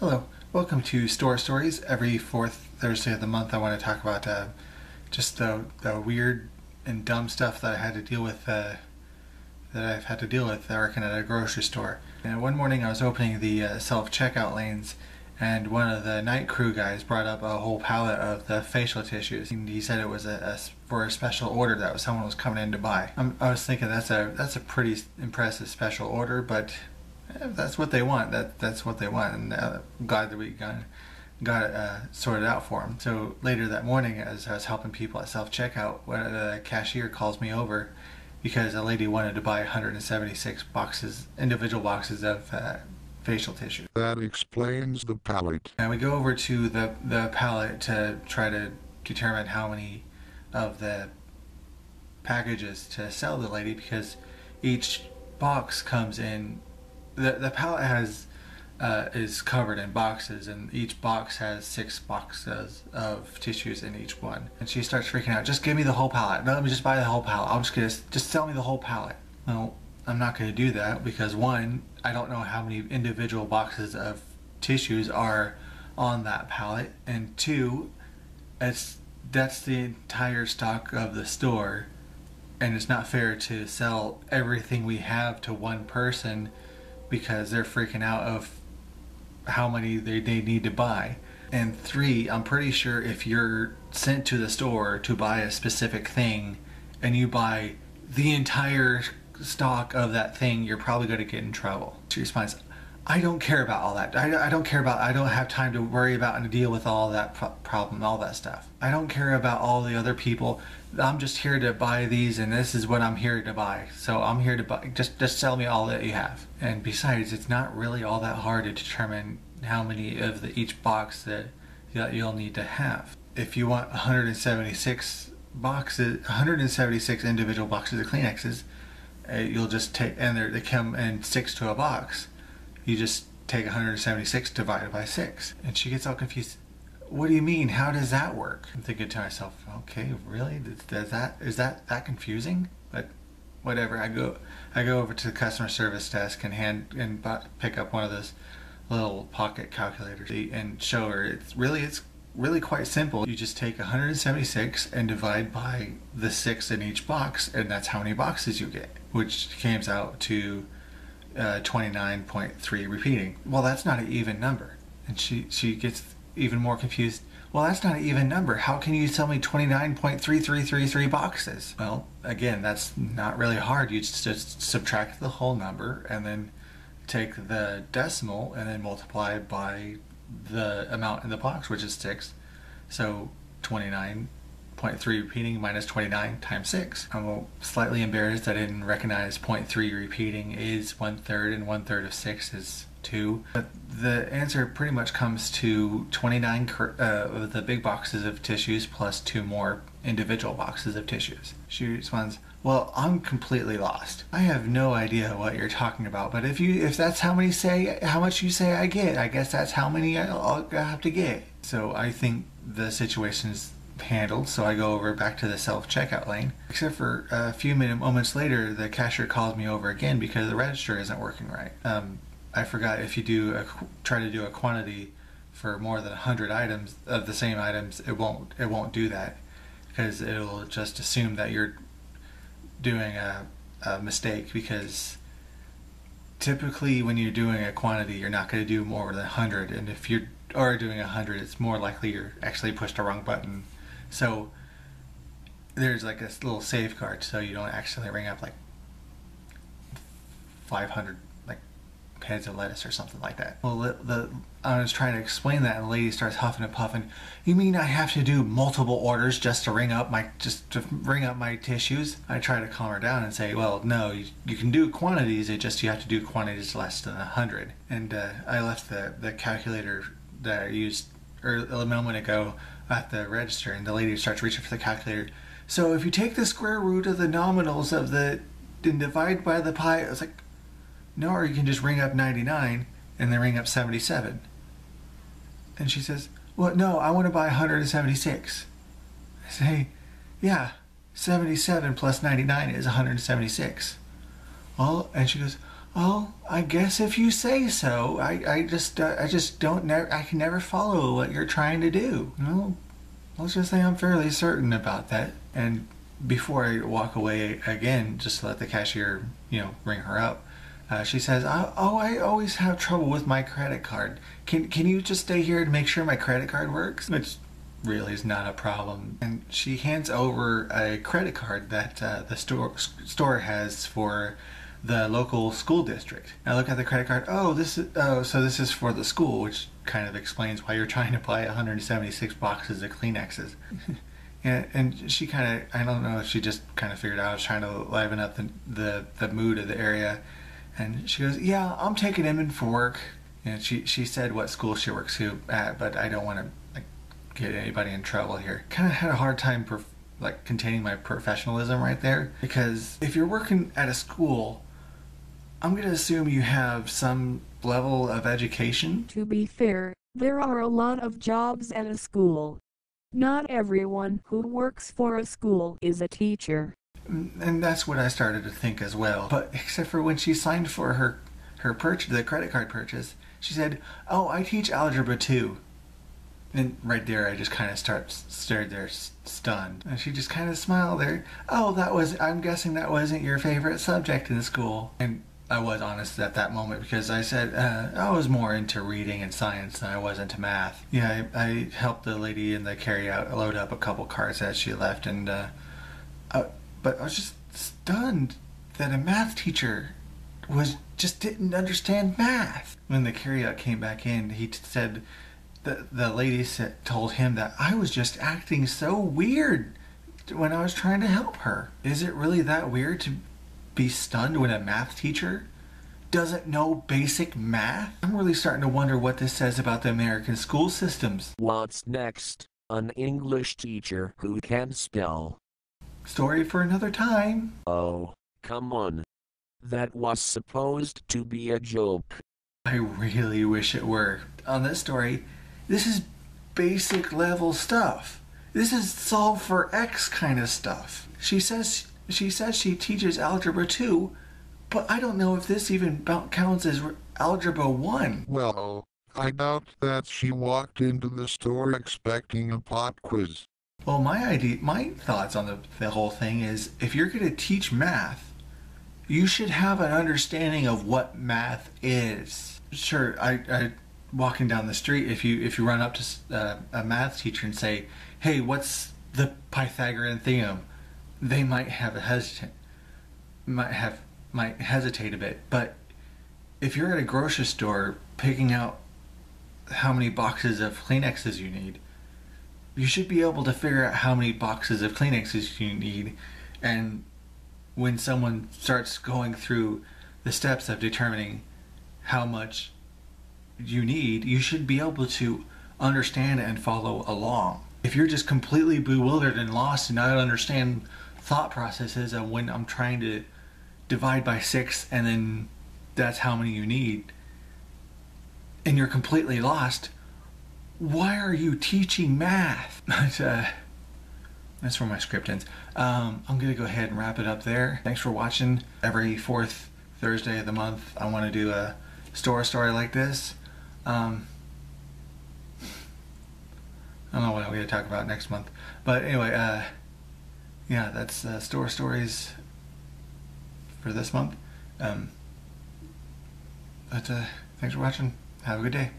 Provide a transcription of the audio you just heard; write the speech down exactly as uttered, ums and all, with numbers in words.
Hello, welcome to Store Stories. Every fourth Thursday of the month I want to talk about uh, just the, the weird and dumb stuff that I had to deal with, uh, that I've had to deal with working at a grocery store. And one morning I was opening the uh, self-checkout lanes, and one of the night crew guys brought up a whole pallet of the facial tissues. And he said it was a, a, for a special order that was someone was coming in to buy. I'm, I was thinking that's a, that's a pretty impressive special order, but if that's what they want, that that's what they want, and uh, I'm glad that we got got it uh, sorted out for them. So later that morning, as I was helping people at self-checkout, the cashier calls me over because a lady wanted to buy one hundred seventy-six boxes, individual boxes of uh, facial tissue. That explains the pallet. And we go over to the the pallet to try to determine how many of the packages to sell the lady, because each box comes in. The, the pallet has, uh, is covered in boxes, and each box has six boxes of tissues in each one. And she starts freaking out. Just give me the whole pallet. No, let me just buy the whole pallet. I'm just gonna, just sell me the whole pallet. No, I'm not gonna do that because, one, I don't know how many individual boxes of tissues are on that pallet, and two, it's, that's the entire stock of the store, and it's not fair to sell everything we have to one person because they're freaking out of how many they, they need to buy. And three, I'm pretty sure if you're sent to the store to buy a specific thing and you buy the entire stock of that thing, you're probably gonna get in trouble. She responds, I don't care about all that. I, I don't care about, I don't have time to worry about and deal with all that pro problem, all that stuff. I don't care about all the other people. I'm just here to buy these, and this is what I'm here to buy. So I'm here to buy, just, just sell me all that you have. And besides, it's not really all that hard to determine how many of the, each box that, that you'll need to have. If you want one hundred seventy-six boxes, one hundred seventy-six individual boxes of Kleenexes, uh, you'll just take, and they come in six to a box. You just take one hundred seventy-six divided by six. And she gets all confused. What do you mean? How does that work? I'm thinking to myself, okay, really? Does that, is that that confusing? But whatever, I go I go over to the customer service desk and hand and pick up one of those little pocket calculators and show her it's really it's really quite simple. You just take one hundred seventy-six and divide by the six in each box, and that's how many boxes you get, which comes out to Uh, twenty-nine point three repeating. Well, that's not an even number. And she, she gets even more confused. Well, that's not an even number. How can you tell me twenty-nine point three three three three boxes? Well, again, that's not really hard. You just, just subtract the whole number and then take the decimal and then multiply by the amount in the box, which is six. So twenty-nine point three repeating minus twenty-nine times six. I'm slightly embarrassed I didn't recognize zero point three repeating is one third, and one third of six is two. But the answer pretty much comes to twenty-nine uh, of the big boxes of tissues plus two more individual boxes of tissues. She responds, well, I'm completely lost. I have no idea what you're talking about, but if you if that's how many say how much you say I get, I guess that's how many I'll, I'll have to get. So I think the situation is handled, so I go over back to the self-checkout lane, except for a few minute moments later the cashier calls me over again because the register isn't working right. um, I forgot if you do a, try to do a quantity for more than one hundred items of the same items, it won't it won't do that because it'll just assume that you're doing a, a mistake, because typically when you're doing a quantity you're not going to do more than one hundred, and if you are doing one hundred it's more likely you're actually pushed the wrong button. So there's like this little safeguard so you don't actually ring up like five hundred like heads of lettuce or something like that. Well, the, the, I was trying to explain that, and the lady starts huffing and puffing. You mean I have to do multiple orders just to ring up my just to ring up my tissues? I try to calm her down and say, well, no, you, you can do quantities. It just you have to do quantities less than one hundred. And uh, I left the the calculator that I used a moment ago at the register, and the lady starts reaching for the calculator. So if you take the square root of the nominals of the and divide by the pi, I was like, no, or you can just ring up ninety-nine and then ring up seventy-seven. And she says, well, no, I want to buy one hundred seventy-six. I say, yeah, seventy-seven plus ninety-nine is one hundred seventy-six. Well, and she goes, Well, I guess if you say so. I, I just uh, I just don't never I can never follow what you're trying to do. Well, let's just say I'm fairly certain about that. And before I walk away again, just to let the cashier, you know, ring her up, uh, she says, I, "Oh, I always have trouble with my credit card. Can can you just stay here and make sure my credit card works?" Which really is not a problem. And she hands over a credit card that uh, the store store has for the local school district. I look at the credit card. Oh, this is oh, so this is for the school, which kind of explains why you're trying to buy one hundred seventy-six boxes of Kleenexes. and, and she kind of, I don't know if she just kind of figured out I was trying to liven up the, the the mood of the area, and she goes, "Yeah, I'm taking him in for work." And she she said what school she works at, but I don't want to like get anybody in trouble here. Kind of had a hard time perf like containing my professionalism right there, because if you're working at a school, I'm going to assume you have some level of education. To be fair, there are a lot of jobs at a school. Not everyone who works for a school is a teacher. And that's what I started to think as well. But except for when she signed for her her purchase, the credit card purchase, she said, "Oh, I teach Algebra two." And right there, I just kind of start stared there, stunned. And she just kind of smiled there. "Oh, that was, I'm guessing that wasn't your favorite subject in school." And I was honest at that moment, because I said, uh, I was more into reading and science than I was into math. Yeah, I, I helped the lady in the carryout load up a couple carts as she left, and uh, uh, but I was just stunned that a math teacher was just didn't understand math. When the carryout came back in, he said, The, the lady said, told him that I was just acting so weird when I was trying to help her. Is it really that weird to be stunned when a math teacher doesn't know basic math? I'm really starting to wonder what this says about the American school systems. What's next? An English teacher who can spell. Story for another time. Oh, come on. That was supposed to be a joke. I really wish it were. On this story, this is basic level stuff. This is solve for X kind of stuff. She says she says she teaches Algebra two, but I don't know if this even counts as Algebra one. Well, I doubt that she walked into the store expecting a pop quiz. Well, my idea, my thoughts on the, the whole thing is, if you're going to teach math, you should have an understanding of what math is. Sure, I... I walking down the street, if you if you run up to uh, a math teacher and say, "Hey, what's the Pythagorean theorem?" they might have a hesitant, might have might hesitate a bit. But if you're at a grocery store picking out how many boxes of Kleenexes you need, you should be able to figure out how many boxes of Kleenexes you need. And when someone starts going through the steps of determining how much you need, you should be able to understand and follow along. If you're just completely bewildered and lost and not understand thought processes of when I'm trying to divide by six and then that's how many you need, and you're completely lost, why are you teaching math? But, uh, that's where my script ends. Um, I'm going to go ahead and wrap it up there. Thanks for watching. Every fourth Thursday of the month, I want to do a store story like this. Um, I don't know what I'm going to talk about next month. But anyway, uh, yeah, that's uh, store stories for this month. Um, but uh, thanks for watching. Have a good day.